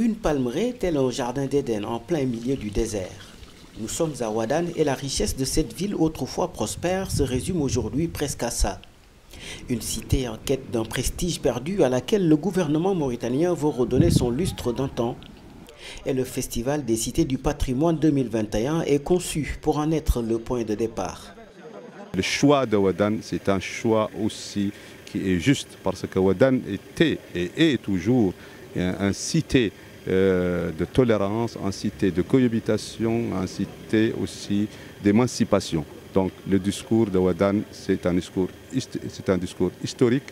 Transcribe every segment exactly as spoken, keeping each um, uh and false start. Une palmeraie telle un jardin d'Éden en plein milieu du désert. Nous sommes à Ouadane et la richesse de cette ville autrefois prospère se résume aujourd'hui presque à ça. Une cité en quête d'un prestige perdu à laquelle le gouvernement mauritanien veut redonner son lustre d'antan. Et le Festival des Cités du Patrimoine deux mille vingt et un est conçu pour en être le point de départ. Le choix de Ouadane, c'est un choix aussi qui est juste parce que Ouadane était et est toujours un cité euh, de tolérance, un cité de cohabitation, un cité aussi d'émancipation. Donc le discours de Ouadane, c'est un discours, c'est un discours historique.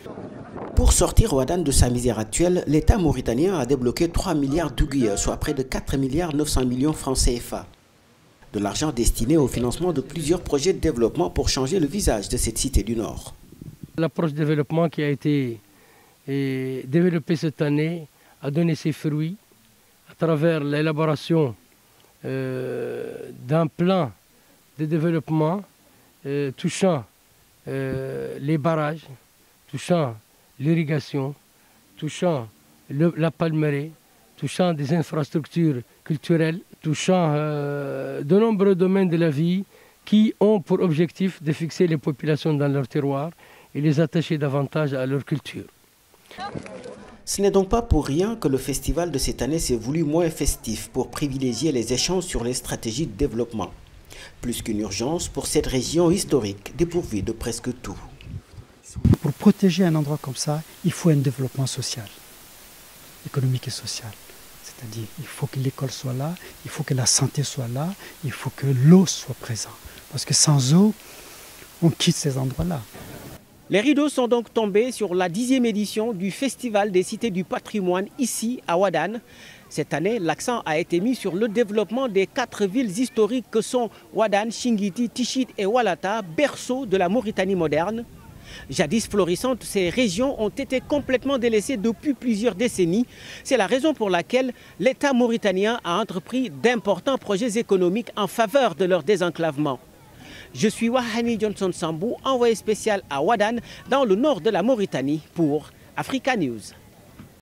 Pour sortir Ouadane de sa misère actuelle, l'État mauritanien a débloqué trois milliards d'ouguias, soit près de quatre milliards neuf cents millions francs C F A. De l'argent destiné au financement de plusieurs projets de développement pour changer le visage de cette cité du Nord. L'approche développement qui a été développée cette année a donné ses fruits à travers l'élaboration euh, d'un plan de développement euh, touchant euh, les barrages, touchant l'irrigation, touchant le, la palmeraie, touchant des infrastructures culturelles, touchant euh, de nombreux domaines de la vie qui ont pour objectif de fixer les populations dans leur terroir et les attacher davantage à leur culture. Ce n'est donc pas pour rien que le festival de cette année s'est voulu moins festif pour privilégier les échanges sur les stratégies de développement. Plus qu'une urgence pour cette région historique, dépourvue de presque tout. Pour protéger un endroit comme ça, il faut un développement social, économique et social. C'est-à-dire il faut que l'école soit là, il faut que la santé soit là, il faut que l'eau soit présente. Parce que sans eau, on quitte ces endroits-là. Les rideaux sont donc tombés sur la dixième édition du Festival des Cités du Patrimoine ici à Ouadane. Cette année, l'accent a été mis sur le développement des quatre villes historiques que sont Ouadane, Chinguetti, Tichit et Walata, berceau de la Mauritanie moderne. Jadis florissantes, ces régions ont été complètement délaissées depuis plusieurs décennies. C'est la raison pour laquelle l'État mauritanien a entrepris d'importants projets économiques en faveur de leur désenclavement. Je suis Wahani Johnson-Sambou, envoyé spécial à Ouadane, dans le nord de la Mauritanie, pour Africa News.